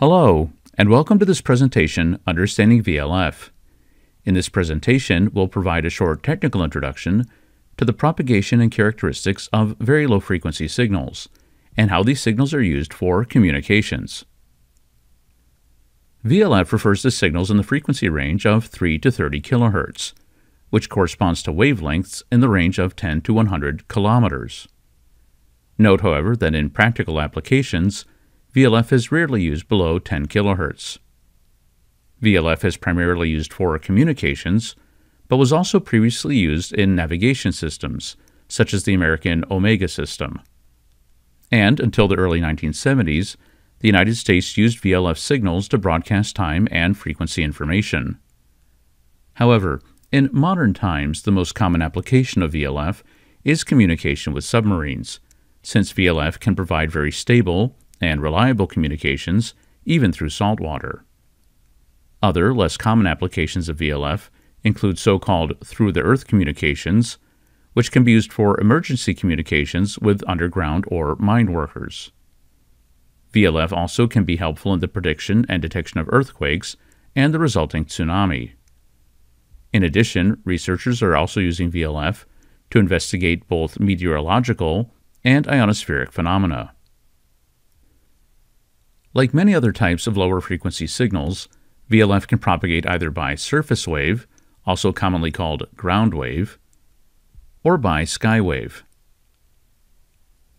Hello, and welcome to this presentation, Understanding VLF. In this presentation, we'll provide a short technical introduction to the propagation and characteristics of very low-frequency signals, and how these signals are used for communications. VLF refers to signals in the frequency range of 3 to 30 kilohertz, which corresponds to wavelengths in the range of 10 to 100 kilometers. Note, however, that in practical applications, VLF is rarely used below 10 kilohertz. VLF is primarily used for communications, but was also previously used in navigation systems, such as the American Omega system. And until the early 1970s, the United States used VLF signals to broadcast time and frequency information. However, in modern times, the most common application of VLF is communication with submarines, since VLF can provide very stable and reliable communications, even through salt water. Other, less common applications of VLF include so-called through-the-earth communications, which can be used for emergency communications with underground or mine workers. VLF also can be helpful in the prediction and detection of earthquakes and the resulting tsunami. In addition, researchers are also using VLF to investigate both meteorological and ionospheric phenomena. Like many other types of lower frequency signals, VLF can propagate either by surface wave, also commonly called ground wave, or by sky wave.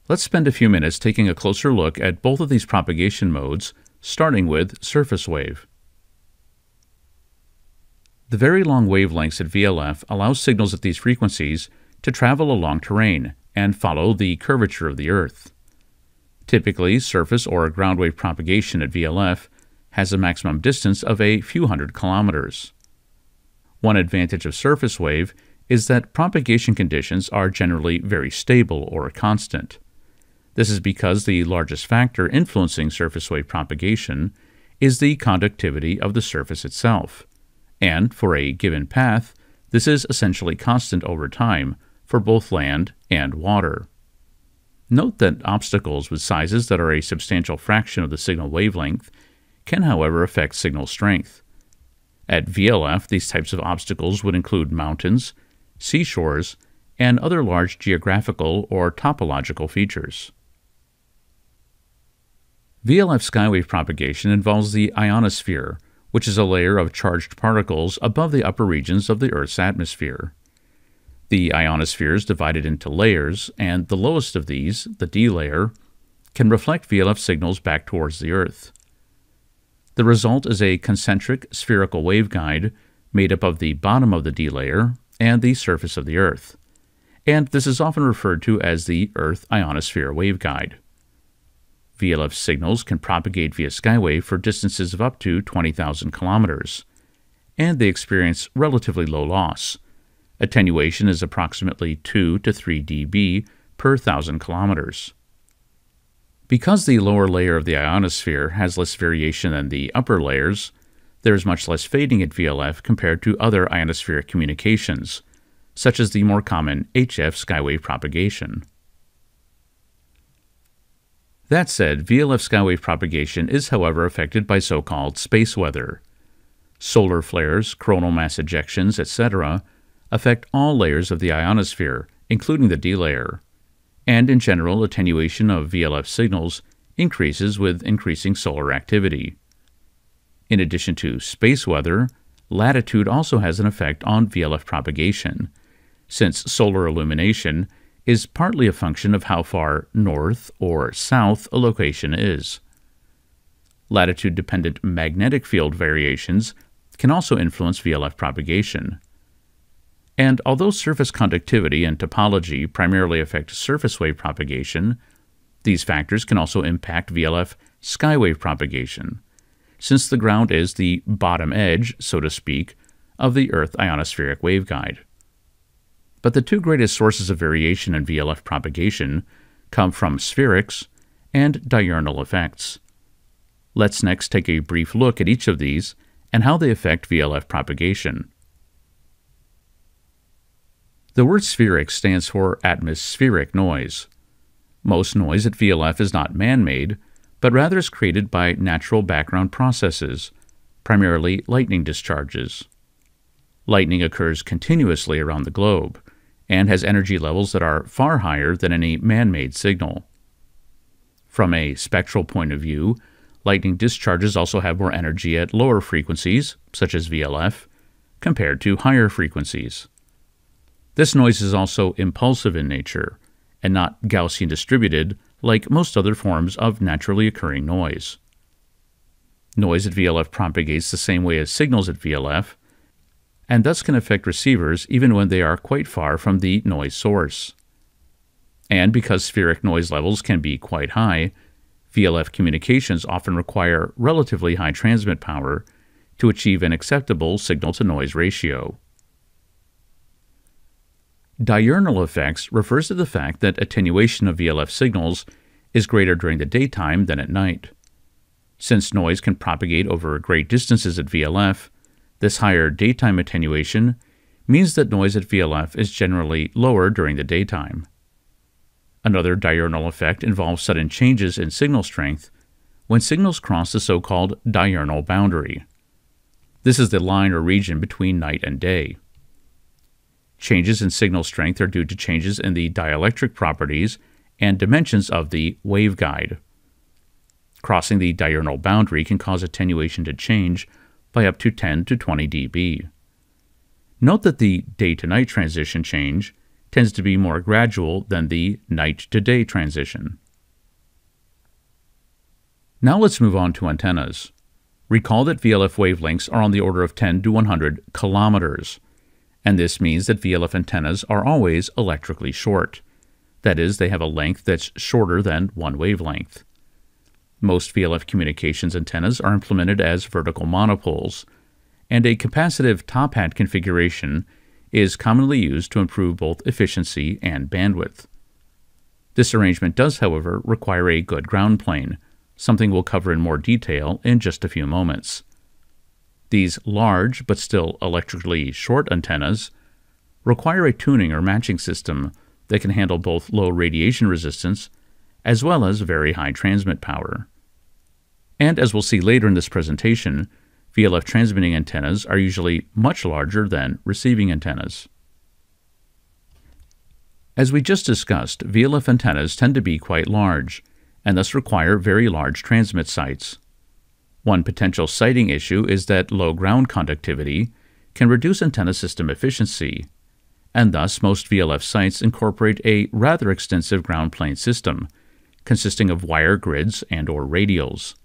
Let's spend a few minutes taking a closer look at both of these propagation modes, starting with surface wave. The very long wavelengths at VLF allow signals at these frequencies to travel along terrain and follow the curvature of the Earth. Typically, surface or ground wave propagation at VLF has a maximum distance of a few hundred kilometers. One advantage of surface wave is that propagation conditions are generally very stable or constant. This is because the largest factor influencing surface wave propagation is the conductivity of the surface itself, and for a given path, this is essentially constant over time for both land and water. Note that obstacles with sizes that are a substantial fraction of the signal wavelength can, however, affect signal strength. At VLF, these types of obstacles would include mountains, seashores, and other large geographical or topological features. VLF skywave propagation involves the ionosphere, which is a layer of charged particles above the upper regions of the Earth's atmosphere. The ionosphere is divided into layers, and the lowest of these, the D layer, can reflect VLF signals back towards the Earth. The result is a concentric spherical waveguide made up of the bottom of the D layer and the surface of the Earth, and this is often referred to as the Earth ionosphere waveguide. VLF signals can propagate via skywave for distances of up to 20,000 kilometers, and they experience relatively low loss. Attenuation is approximately 2 to 3 dB per 1,000 kilometers. Because the lower layer of the ionosphere has less variation than the upper layers, there is much less fading at VLF compared to other ionospheric communications, such as the more common HF skywave propagation. That said, VLF skywave propagation is, however, affected by so-called space weather. Solar flares, coronal mass ejections, etc., affect all layers of the ionosphere, including the D layer, and in general, attenuation of VLF signals increases with increasing solar activity. In addition to space weather, latitude also has an effect on VLF propagation, since solar illumination is partly a function of how far north or south a location is. Latitude-dependent magnetic field variations can also influence VLF propagation. And although surface conductivity and topology primarily affect surface wave propagation, these factors can also impact VLF skywave propagation, since the ground is the bottom edge, so to speak, of the Earth ionospheric waveguide. But the two greatest sources of variation in VLF propagation come from spherics and diurnal effects. Let's next take a brief look at each of these and how they affect VLF propagation. The word spheric stands for atmospheric noise. Most noise at VLF is not man-made, but rather is created by natural background processes, primarily lightning discharges. Lightning occurs continuously around the globe and has energy levels that are far higher than any man-made signal. From a spectral point of view, lightning discharges also have more energy at lower frequencies, such as VLF, compared to higher frequencies. This noise is also impulsive in nature, and not Gaussian distributed like most other forms of naturally occurring noise. Noise at VLF propagates the same way as signals at VLF, and thus can affect receivers even when they are quite far from the noise source. And because spheric noise levels can be quite high, VLF communications often require relatively high transmit power to achieve an acceptable signal-to-noise ratio. Diurnal effects refers to the fact that attenuation of VLF signals is greater during the daytime than at night. Since noise can propagate over great distances at VLF, this higher daytime attenuation means that noise at VLF is generally lower during the daytime. Another diurnal effect involves sudden changes in signal strength when signals cross the so-called diurnal boundary. This is the line or region between night and day. Changes in signal strength are due to changes in the dielectric properties and dimensions of the waveguide. Crossing the diurnal boundary can cause attenuation to change by up to 10 to 20 dB. Note that the day-to-night transition change tends to be more gradual than the night-to-day transition. Now let's move on to antennas. Recall that VLF wavelengths are on the order of 10 to 100 kilometers, and this means that VLF antennas are always electrically short. That is, they have a length that's shorter than one wavelength. Most VLF communications antennas are implemented as vertical monopoles, and a capacitive top hat configuration is commonly used to improve both efficiency and bandwidth. This arrangement does, however, require a good ground plane, something we'll cover in more detail in just a few moments. These large but still electrically short antennas require a tuning or matching system that can handle both low radiation resistance as well as very high transmit power. And as we'll see later in this presentation, VLF transmitting antennas are usually much larger than receiving antennas. As we just discussed, VLF antennas tend to be quite large and thus require very large transmit sites. One potential siting issue is that low ground conductivity can reduce antenna system efficiency, and thus most VLF sites incorporate a rather extensive ground plane system consisting of wire grids and/or radials.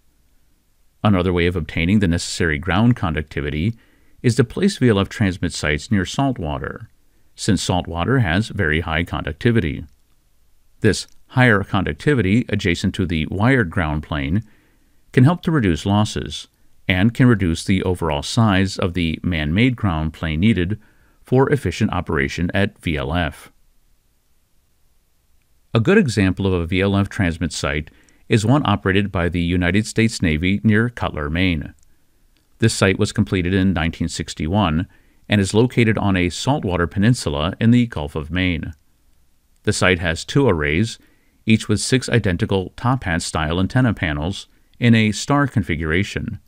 Another way of obtaining the necessary ground conductivity is to place VLF transmit sites near salt water, since salt water has very high conductivity. This higher conductivity adjacent to the wired ground plane can help to reduce losses and can reduce the overall size of the man-made ground plane needed for efficient operation at VLF. A good example of a VLF transmit site is one operated by the United States Navy near Cutler, Maine. This site was completed in 1961 and is located on a saltwater peninsula in the Gulf of Maine. The site has two arrays, each with 6 identical top hat style antenna panels in a star configuration,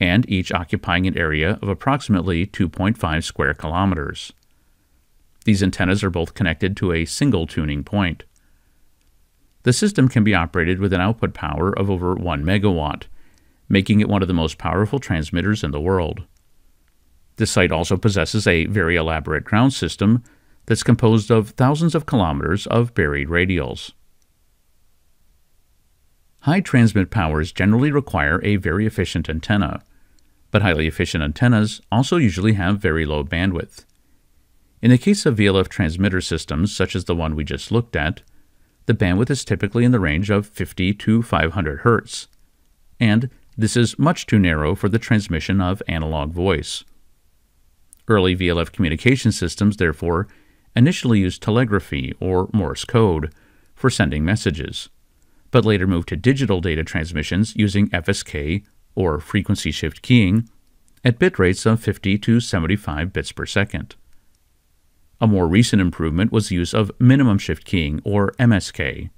and each occupying an area of approximately 2.5 square kilometers. These antennas are both connected to a single tuning point. The system can be operated with an output power of over 1 megawatt, making it one of the most powerful transmitters in the world. This site also possesses a very elaborate ground system that's composed of thousands of kilometers of buried radials. High transmit powers generally require a very efficient antenna, but highly efficient antennas also usually have very low bandwidth. In the case of VLF transmitter systems, such as the one we just looked at, the bandwidth is typically in the range of 50 to 500 Hz, and this is much too narrow for the transmission of analog voice. Early VLF communication systems, therefore, initially used telegraphy or Morse code for sending messages, but later moved to digital data transmissions using FSK, or frequency shift keying, at bit rates of 50 to 75 bits per second. A more recent improvement was the use of minimum shift keying, or MSK.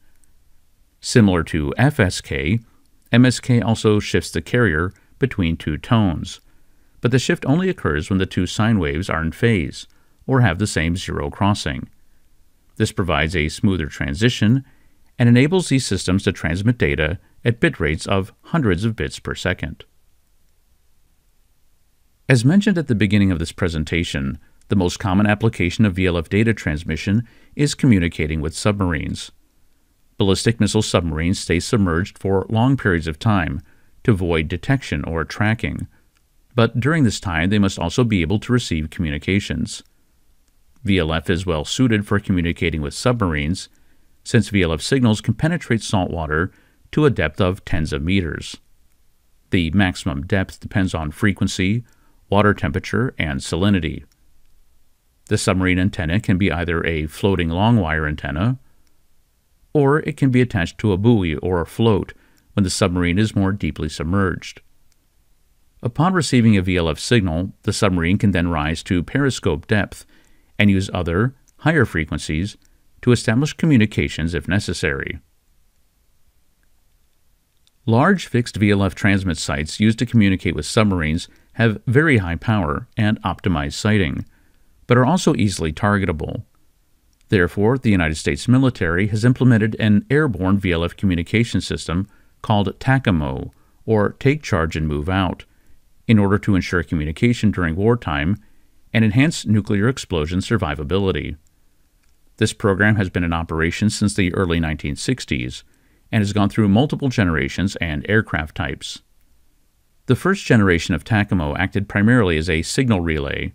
Similar to FSK, MSK also shifts the carrier between two tones, but the shift only occurs when the two sine waves are in phase or have the same zero crossing. This provides a smoother transition and enables these systems to transmit data at bit rates of hundreds of bits per second. As mentioned at the beginning of this presentation, the most common application of VLF data transmission is communicating with submarines. Ballistic missile submarines stay submerged for long periods of time to avoid detection or tracking, but during this time they must also be able to receive communications. VLF is well suited for communicating with submarines, since VLF signals can penetrate salt water to a depth of tens of meters. The maximum depth depends on frequency, water temperature, and salinity. The submarine antenna can be either a floating long wire antenna, or it can be attached to a buoy or a float when the submarine is more deeply submerged. Upon receiving a VLF signal, the submarine can then rise to periscope depth and use other, higher frequencies to establish communications if necessary. Large fixed VLF transmit sites used to communicate with submarines have very high power and optimized sighting, but are also easily targetable. Therefore, the United States military has implemented an airborne VLF communication system called TACAMO, or Take Charge and Move Out, in order to ensure communication during wartime and enhance nuclear explosion survivability. This program has been in operation since the early 1960s and has gone through multiple generations and aircraft types. The first generation of TACAMO acted primarily as a signal relay,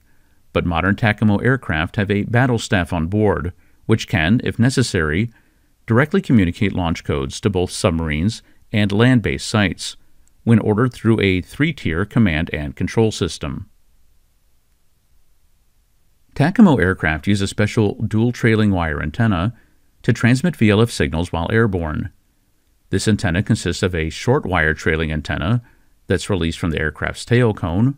but modern TACAMO aircraft have a battle staff on board, which can, if necessary, directly communicate launch codes to both submarines and land-based sites when ordered through a three-tier command and control system. TACAMO aircraft use a special dual trailing wire antenna to transmit VLF signals while airborne. This antenna consists of a short wire trailing antenna that's released from the aircraft's tail cone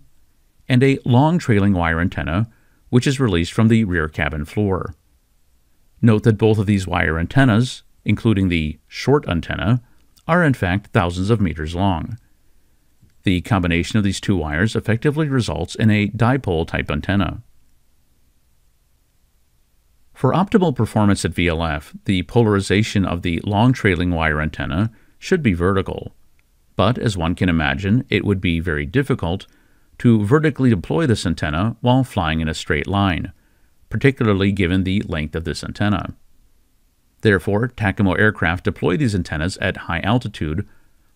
and a long trailing wire antenna which is released from the rear cabin floor. Note that both of these wire antennas, including the short antenna, are in fact thousands of meters long. The combination of these two wires effectively results in a dipole-type antenna. For optimal performance at VLF, the polarization of the long trailing wire antenna should be vertical, but as one can imagine, it would be very difficult to vertically deploy this antenna while flying in a straight line, particularly given the length of this antenna. Therefore, TACAMO aircraft deploy these antennas at high altitude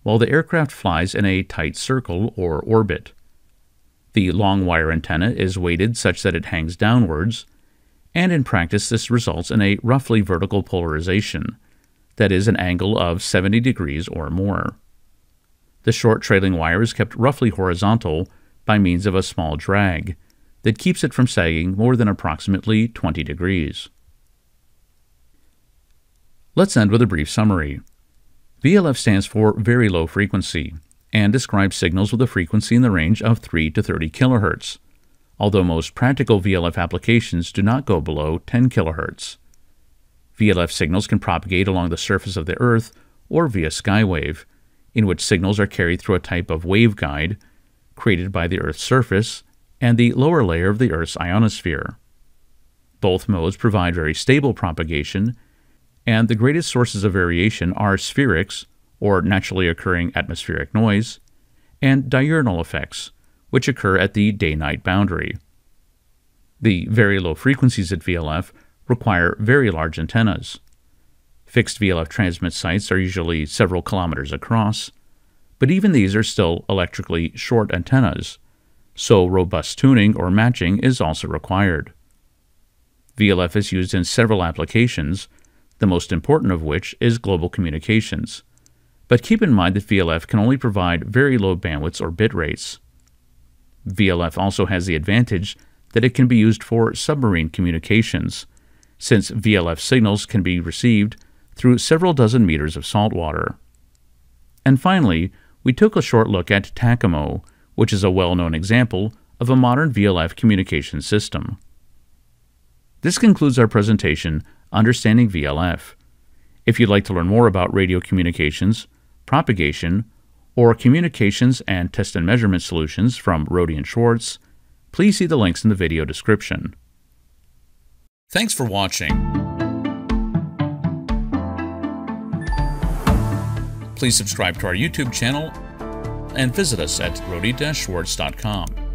while the aircraft flies in a tight circle or orbit. The long wire antenna is weighted such that it hangs downwards, and in practice this results in a roughly vertical polarization, that is an angle of 70 degrees or more. The short trailing wire is kept roughly horizontal by means of a small drag that keeps it from sagging more than approximately 20 degrees. Let's end with a brief summary. VLF stands for very low frequency and describes signals with a frequency in the range of 3 to 30 kilohertz. Although most practical VLF applications do not go below 10 kilohertz. VLF signals can propagate along the surface of the Earth or via skywave, in which signals are carried through a type of waveguide created by the Earth's surface and the lower layer of the Earth's ionosphere. Both modes provide very stable propagation, and the greatest sources of variation are spherics, or naturally occurring atmospheric noise, and diurnal effects, which occur at the day-night boundary. The very low frequencies at VLF require very large antennas. Fixed VLF transmit sites are usually several kilometers across, but even these are still electrically short antennas, so robust tuning or matching is also required. VLF is used in several applications, the most important of which is global communications, but keep in mind that VLF can only provide very low bandwidths or bit rates. VLF also has the advantage that it can be used for submarine communications, since VLF signals can be received through several dozen meters of salt water. And finally, we took a short look at TACAMO, which is a well-known example of a modern VLF communication system. This concludes our presentation, Understanding VLF. If you'd like to learn more about radio communications, propagation, or Communications and Test and Measurement Solutions from Rohde and Schwartz, please see the links in the video description. Thanks for watching. Please subscribe to our YouTube channel and visit us at rohde-schwartz.com.